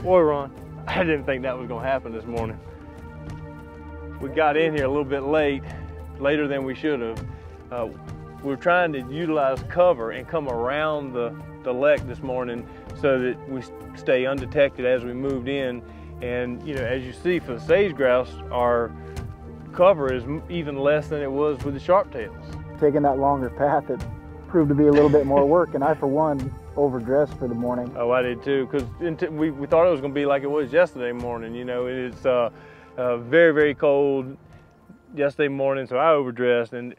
Boy, Ron, I didn't think that was gonna happen this morning. We got in here a little bit late, later than we should have. We were trying to utilize cover and come around the lek this morning so that we stay undetected as we moved in. And you know, as you see for the sage-grouse, our cover is even less than it was with the sharptails. Taking that longer path, it proved to be a little bit more work, and I, for one, overdressed for the morning. Oh, I did too, because we thought it was going to be like it was yesterday morning. You know, it's very, very cold yesterday morning, so I overdressed, and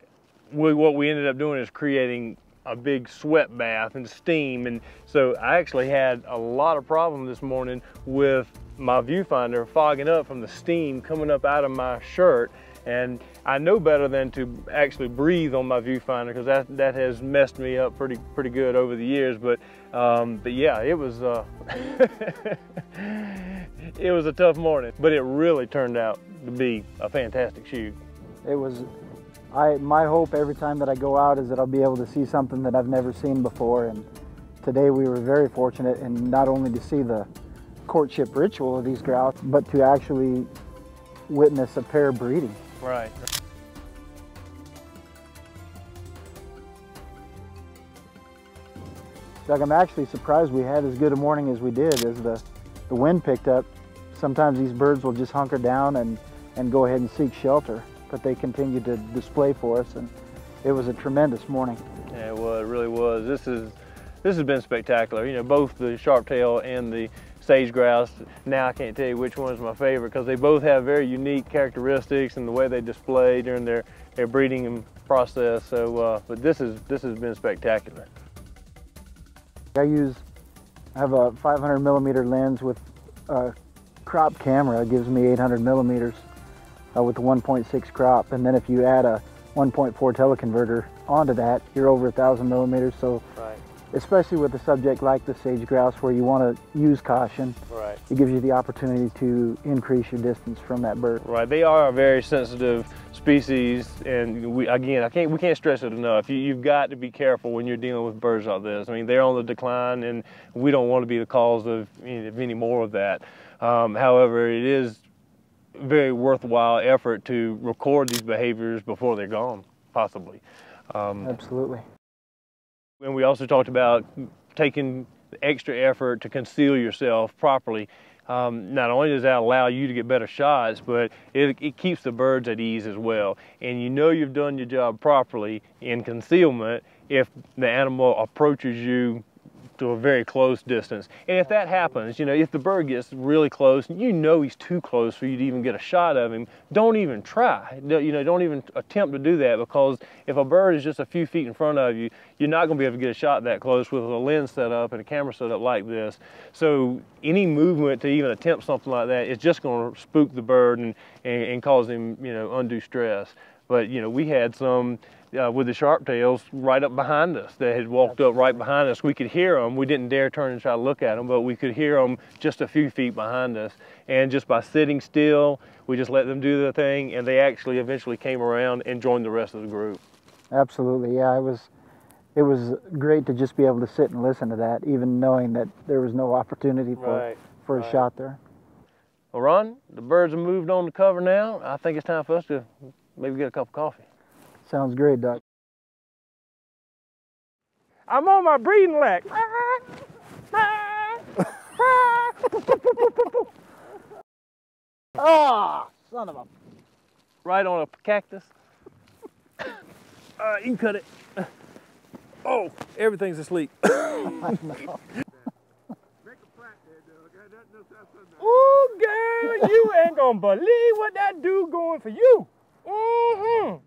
what we ended up doing is creating a big sweat bath and steam, and so I actually had a lot of problem this morning with my viewfinder fogging up from the steam coming up out of my shirt. And I know better than to actually breathe on my viewfinder, because that has messed me up pretty good over the years. But yeah, it was it was a tough morning, but it really turned out to be a fantastic shoot. It was. My hope every time that I go out is that I'll be able to see something that I've never seen before, and today we were very fortunate in not only to see the courtship ritual of these grouse, but to actually witness a pair breeding. Right. Doug, I'm actually surprised we had as good a morning as we did. As the wind picked up, sometimes these birds will just hunker down and go ahead and seek shelter, but they continued to display for us, and it was a tremendous morning. Yeah, it really was. This has been spectacular. You know, both the sharptail and the sage-grouse, now I can't tell you which one's my favorite, because they both have very unique characteristics and the way they display during their breeding process. So, but this has been spectacular. I have a 500 millimeter lens with a crop camera. It gives me 800 millimeters with a 1.6 crop, and then if you add a 1.4 teleconverter onto that, you're over 1,000 millimeters. So. Right. Especially with a subject like the sage-grouse, where you want to use caution, right, it gives you the opportunity to increase your distance from that bird. Right, they are a very sensitive species, and we can't stress it enough. You've got to be careful when you're dealing with birds like this. I mean, they're on the decline, and we don't want to be the cause of any more of that. However, it is a very worthwhile effort to record these behaviors before they're gone, possibly. Absolutely. And we also talked about taking the extra effort to conceal yourself properly. Not only does that allow you to get better shots, but it keeps the birds at ease as well. And you know you've done your job properly in concealment if the animal approaches you to a very close distance. And if that happens, you know, if the bird gets really close, you know he's too close for you to even get a shot of him, don't even try. You know, don't even attempt to do that, because if a bird is just a few feet in front of you, you're not going to be able to get a shot that close with a lens set up and a camera set up like this. So any movement to even attempt something like that is just going to spook the bird and cause him, you know, undue stress. But, you know, we had some with the sharptails right up behind us. They had walked up right behind us. We could hear them. We didn't dare turn and try to look at them, but we could hear them just a few feet behind us. And just by sitting still, we just let them do their thing, and they actually eventually came around and joined the rest of the group. Absolutely, yeah. It was great to just be able to sit and listen to that, even knowing that there was no opportunity for a shot there. Well, Ron, the birds have moved on to cover now. I think it's time for us to maybe get a cup of coffee. Sounds great, Doc. I'm on my breeding lek. Ah, son of a... Right on a cactus. You can cut it. Oh, everything's asleep. I know. Ooh, girl, you ain't gonna believe what that dude going for you. Mm-hmm.